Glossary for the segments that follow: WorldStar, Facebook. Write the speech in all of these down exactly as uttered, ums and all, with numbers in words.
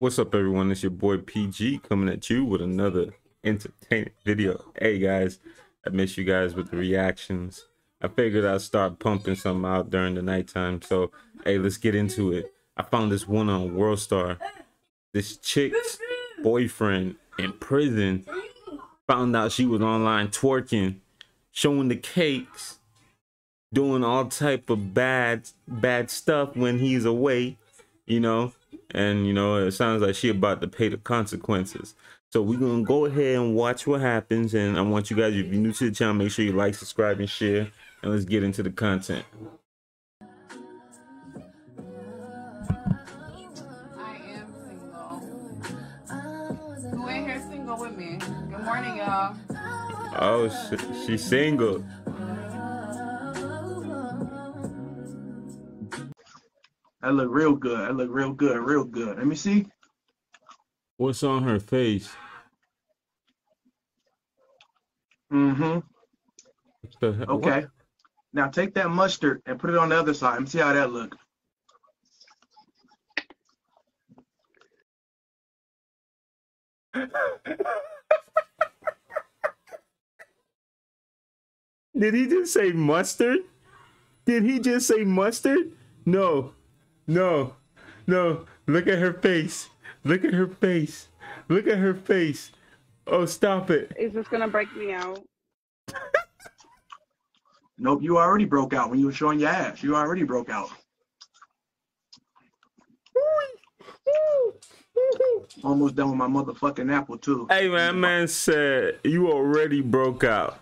What's up, everyone? It's your boy P G coming at you with another entertaining video. Hey guys, I miss you guys with the reactions. I figured I'd start pumping something out during the nighttime. So hey, let's get into it. I found this one on WorldStar. This chick's boyfriend in prison found out she was online twerking, showing the cakes, doing all type of bad bad stuff when he's away, you know. And, you know, it sounds like she about to pay the consequences. So we're going to go ahead and watch what happens. And I want you guys, if you're new to the channel, make sure you like, subscribe, and share. And let's get into the content. I am single. Who in here single with me? Good morning, y'all. Oh, she, she's single. I look real good. I look real good. Real good. Let me see. What's on her face? Mm-hmm. Okay. What? Now take that mustard and put it on the other side and see how that look. Did he just say mustard? Did he just say mustard? No. No, no, look at her face. Look at her face. Look at her face. Oh, stop it. Is this gonna break me out? Nope, you already broke out when you were showing your ass. You already broke out. Almost done with my motherfucking apple, too. Hey, man, man said you already broke out.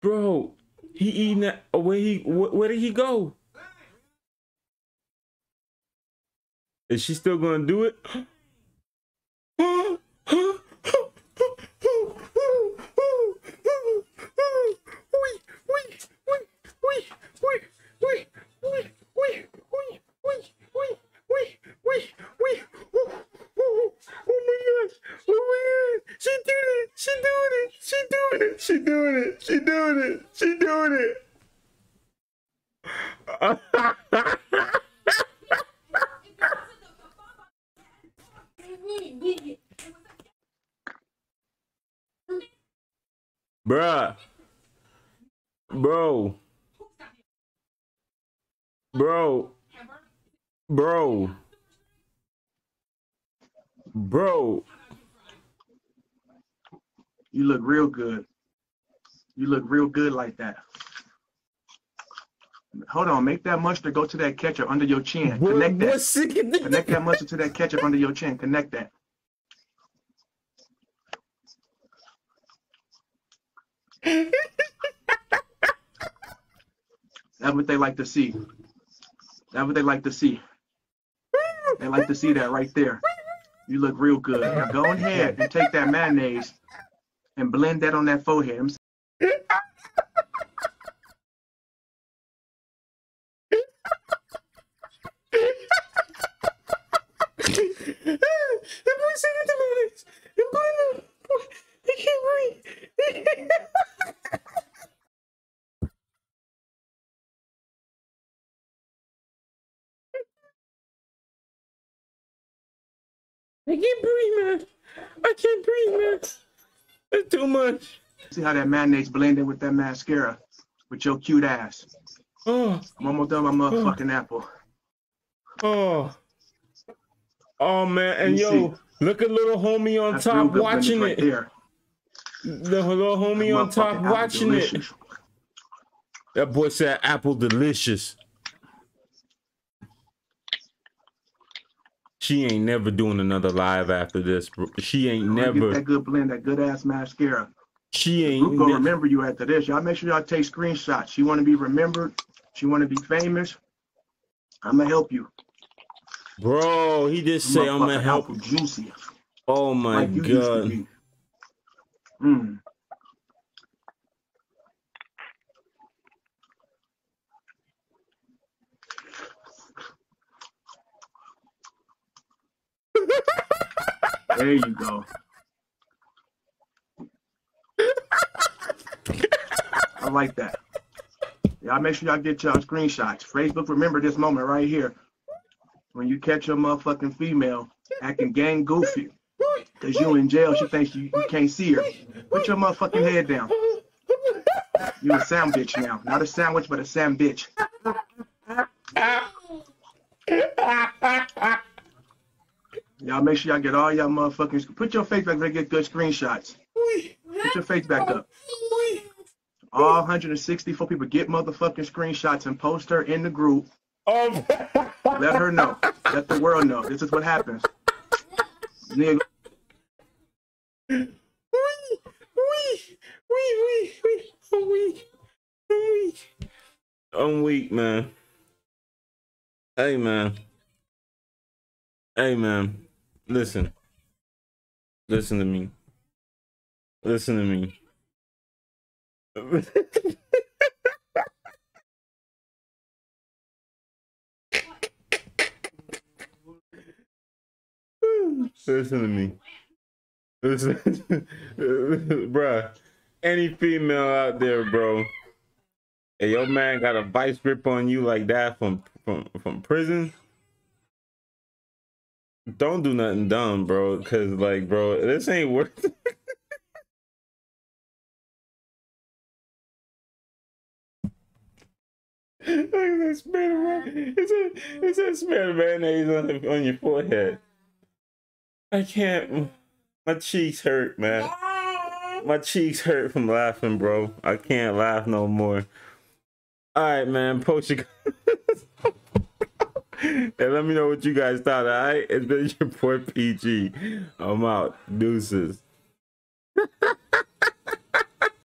Bro. He eating that. Where he? Wh where did he go? Is she still gonna do it? She doing it. She doing it. She doing it. Bruh. Bro. Bro. Bro. Bro. You look real good. You look real good like that. Hold on, make that mustard go to that ketchup under your chin. What, Connect that. Connect that mustard to that ketchup under your chin. Connect that. That's what they like to see. That's what they like to see. They like to see that right there. You look real good. Now go ahead and take that mayonnaise and blend that on that forehead. I'm I can't breathe, man. I can't breathe, man. That's too much. See how that mayonnaise blended with that mascara, with your cute ass. Oh. I'm almost done with my motherfucking oh. apple. Oh. Oh, man. And yo, see. Look at little homie on That's top watching right it. There. The little homie on top watching delicious. It. That boy said apple delicious. She ain't never doing another live after this. Bro. She ain't I'll never. Get that good blend, that good ass mascara. She ain't. We're gonna remember you after this. Y'all make sure y'all take screenshots. She want to be remembered. She want to be famous. I'm gonna help you, bro. He just say I'm gonna help you. Juicy. Oh my like god. Mm. There you go. I like that. Y'all make sure y'all get y'all screenshots. Facebook, remember this moment right here. When you catch your motherfucking female acting gang goofy, because you in jail, she thinks you, you can't see her. Put your motherfucking head down. You a sound bitch now. Not a sandwich, but a sound bitch. Y'all make sure y'all get all y'all motherfucking... Put your face back there, get good screenshots. Put your face back up. All one hundred sixty-four people get motherfucking screenshots and post her in the group. Um. Let her know. Let the world know. This is what happens. Nigga. Wee, wee, wee, wee, I'm weak. I'm weak. I'm weak, man. Hey, man. Hey, man. Listen. Listen to me. Listen to me. Listen to me. Listen, bruh. Any female out there, bro, and your man got a vice grip on you like that from from from prison, don't do nothing dumb, bro. Cause like, bro, this ain't worth it. Look at that smear, man. It's a it's a smear mayonnaise on on your forehead. I can't. My cheeks hurt, man. My cheeks hurt from laughing, bro. I can't laugh no more. All right, man. Post your and let me know what you guys thought. All right, it's been your boy P G. I'm out. Deuces.